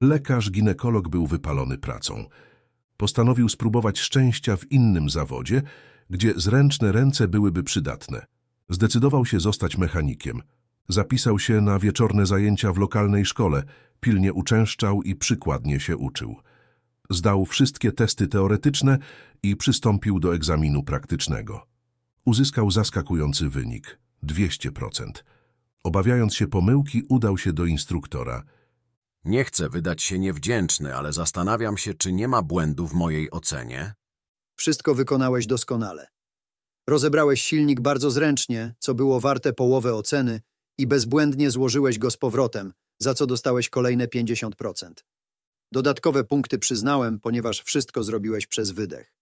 Lekarz ginekolog był wypalony pracą. Postanowił spróbować szczęścia w innym zawodzie, gdzie zręczne ręce byłyby przydatne. Zdecydował się zostać mechanikiem. Zapisał się na wieczorne zajęcia w lokalnej szkole, pilnie uczęszczał i przykładnie się uczył. Zdał wszystkie testy teoretyczne i przystąpił do egzaminu praktycznego. Uzyskał zaskakujący wynik – 200%. Obawiając się pomyłki, udał się do instruktora. Nie chcę wydać się niewdzięczny, ale zastanawiam się, czy nie ma błędu w mojej ocenie. Wszystko wykonałeś doskonale. Rozebrałeś silnik bardzo zręcznie, co było warte połowę oceny, i bezbłędnie złożyłeś go z powrotem, za co dostałeś kolejne 50%. Dodatkowe punkty przyznałem, ponieważ wszystko zrobiłeś przez wydech.